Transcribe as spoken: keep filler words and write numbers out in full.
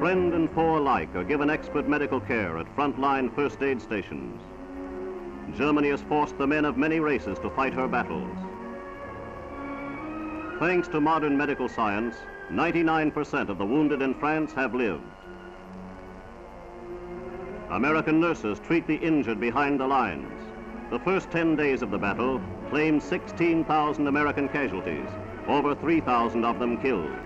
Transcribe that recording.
Friend and foe alike are given expert medical care at frontline first aid stations. Germany has forced the men of many races to fight her battles. Thanks to modern medical science, ninety-nine percent of the wounded in France have lived. American nurses treat the injured behind the lines. The first ten days of the battle claimed sixteen thousand American casualties, over three thousand of them killed.